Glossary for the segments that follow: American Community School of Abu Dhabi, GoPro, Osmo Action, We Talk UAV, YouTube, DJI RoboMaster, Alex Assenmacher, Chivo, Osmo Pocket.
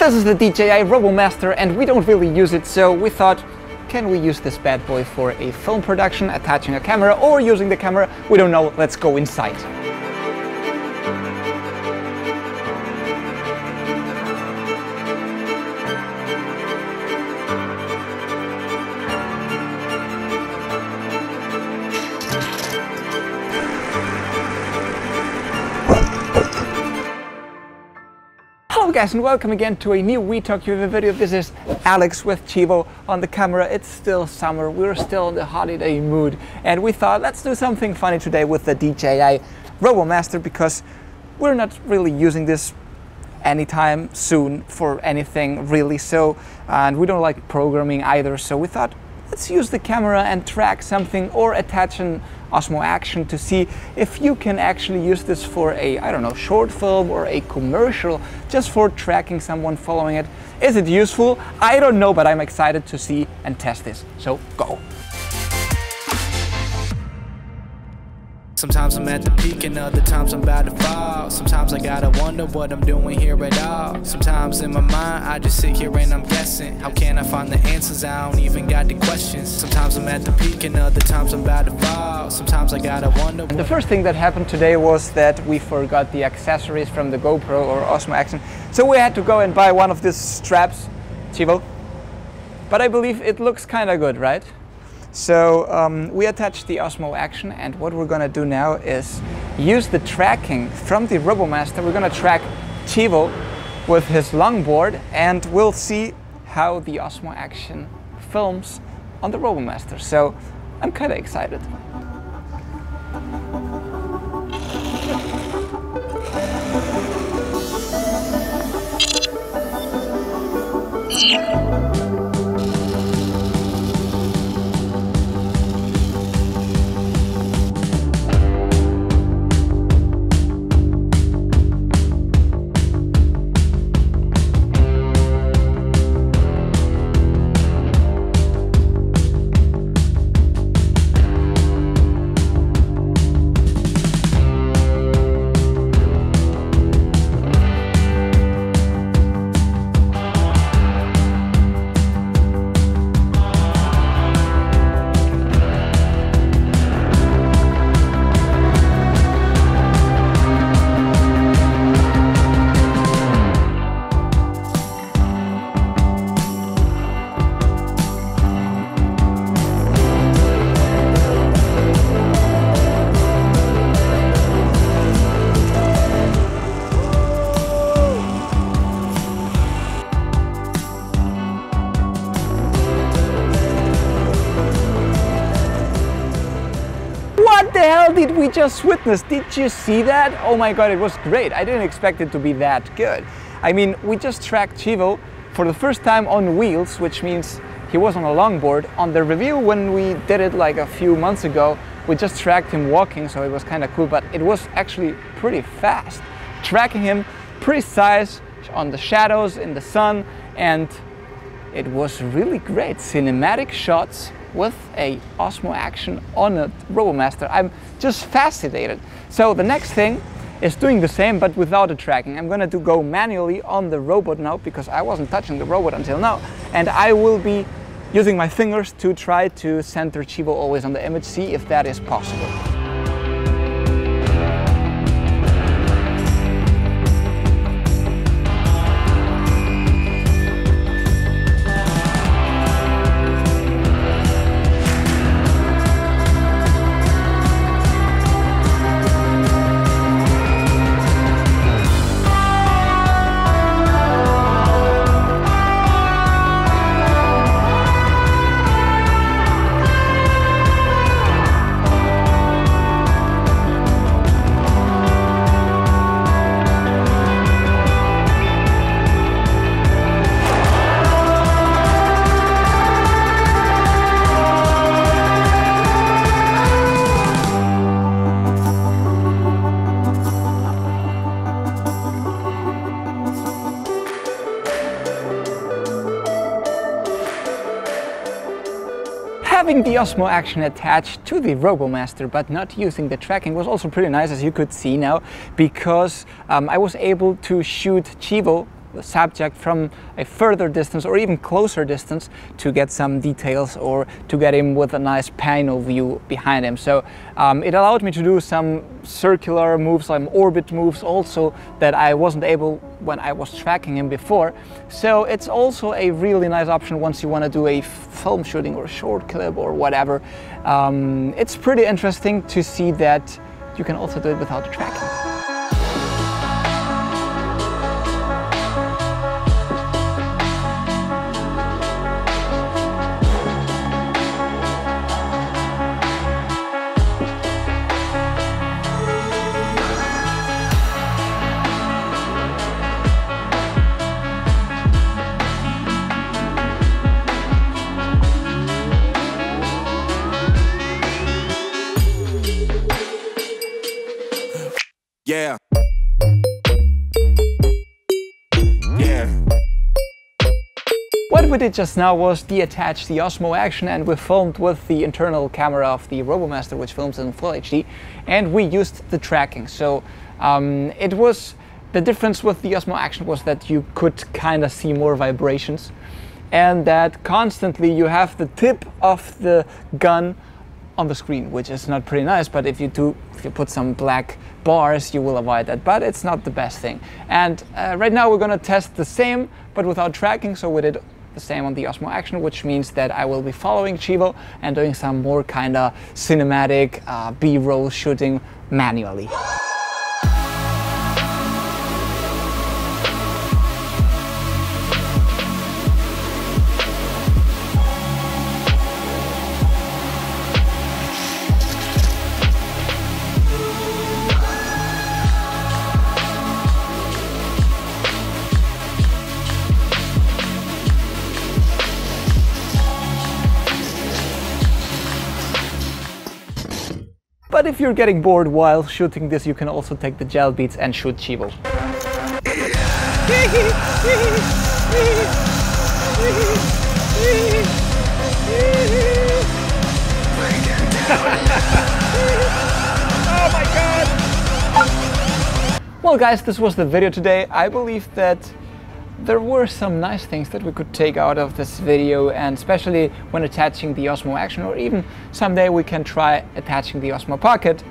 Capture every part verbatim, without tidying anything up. This is the D J I RoboMaster and we don't really use it, so we thought, can we use this bad boy for a film production, attaching a camera or using the camera? We don't know, let's go inside. Hello guys and welcome again to a new We Talk U A V video. This is Alex with Chivo on the camera. It's still summer, we're still in the holiday mood and we thought let's do something funny today with the D J I RoboMaster because we're not really using this anytime soon for anything really, so and we don't like programming either, so we thought let's use the camera and track something or attach an Osmo Action to see if you can actually use this for a, I don't know, short film or a commercial, just for tracking someone following it. Is it useful? I don't know, but I'm excited to see and test this. So go. Sometimes I'm at the peak and other times I'm about to fall. Sometimes I gotta wonder what I'm doing here at all. Sometimes in my mind I just sit here and I'm guessing. How can I find the answers? I don't even got the questions. Sometimes I'm at the peak and other times I'm about to fall. Sometimes I gotta wonder what. The first thing that happened today was that we forgot the accessories from the GoPro or Osmo Action. So we had to go and buy one of these straps, Chivo. But I believe it looks kinda good, right? So um, we attached the Osmo Action and what we're gonna do now is use the tracking from the RoboMaster. We're gonna track Chivo with his longboard and we'll see how the Osmo Action films on the RoboMaster. So I'm kinda excited. What the hell did we just witness? Did you see that? Oh my god, it was great. I didn't expect it to be that good. I mean, we just tracked Chivo for the first time on wheels, which means he was on a longboard. On the review, when we did it like a few months ago, we just tracked him walking, so it was kind of cool, but it was actually pretty fast. Tracking him precise on the shadows, in the sun, and it was really great. Cinematic shots with a Osmo Action on a RoboMaster. I'm just fascinated. So the next thing is doing the same but without the tracking. I'm gonna do go manually on the robot now because I wasn't touching the robot until now, and I will be using my fingers to try to center Chivo always on the image, see if that is possible. Having the Osmo Action attached to the RoboMaster but not using the tracking was also pretty nice, as you could see now, because um, I was able to shoot Chivo the subject from a further distance or even closer distance to get some details or to get him with a nice panel view behind him. So um, it allowed me to do some circular moves, some orbit moves also that I wasn't able when I was tracking him before. So it's also a really nice option once you want to do a film shooting or a short clip or whatever. Um, it's pretty interesting to see that you can also do it without tracking. Yeah. Yeah. What we did just now was deattach the Osmo Action and we filmed with the internal camera of the RoboMaster, which films in full H D, and we used the tracking. So um, it was the difference with the Osmo Action was that you could kind of see more vibrations, and that constantly you have the tip of the gun on the screen, which is not pretty nice, but if you do, if you put some black bars, you will avoid that, but it's not the best thing. And uh, right now we're going to test the same, but without tracking, so we did the same on the Osmo Action, which means that I will be following Chivo and doing some more kind of cinematic uh, B-roll shooting manually. But if you're getting bored while shooting this, you can also take the gel beads and shoot Chivo. Oh my god! Well guys, this was the video today. I believe that there were some nice things that we could take out of this video, and especially when attaching the Osmo Action, or even someday we can try attaching the Osmo Pocket.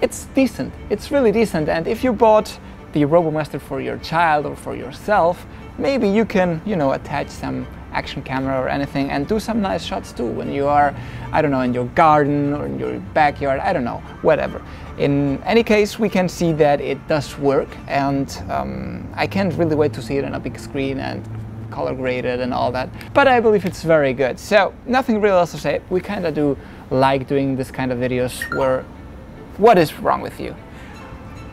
It's decent, it's really decent, and if you bought the RoboMaster for your child or for yourself, maybe you can, you know, attach some action camera or anything and do some nice shots too when you are, I don't know, in your garden or in your backyard, I don't know, whatever. In any case, we can see that it does work, and um, I can't really wait to see it on a big screen and color graded and all that, but I believe it's very good. So nothing really else to say. We kind of do like doing this kind of videos where, what is wrong with you?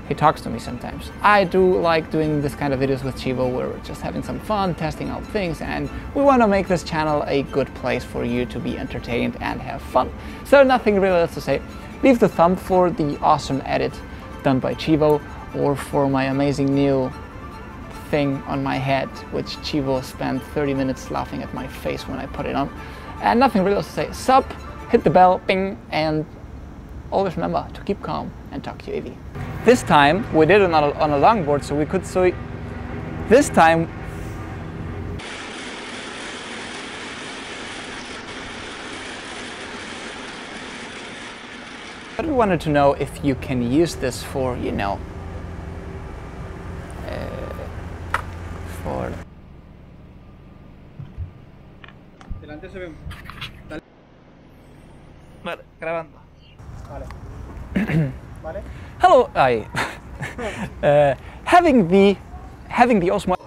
He talks to me sometimes. I do like doing this kind of videos with Chivo where we're just having some fun, testing out things, and we want to make this channel a good place for you to be entertained and have fun. So nothing really else to say. Leave the thumb for the awesome edit done by Chivo, or for my amazing new thing on my head, which Chivo spent thirty minutes laughing at my face when I put it on. And nothing really else to say. Sub, hit the bell, bing, and always remember to keep calm and talk U A V. This time we did it on a, on a longboard, so we could see. This time. But we wanted to know if you can use this for, you know, uh, for. Delante se ve. Vale, grabando. Vale. Hello, I uh, having the having the Osmo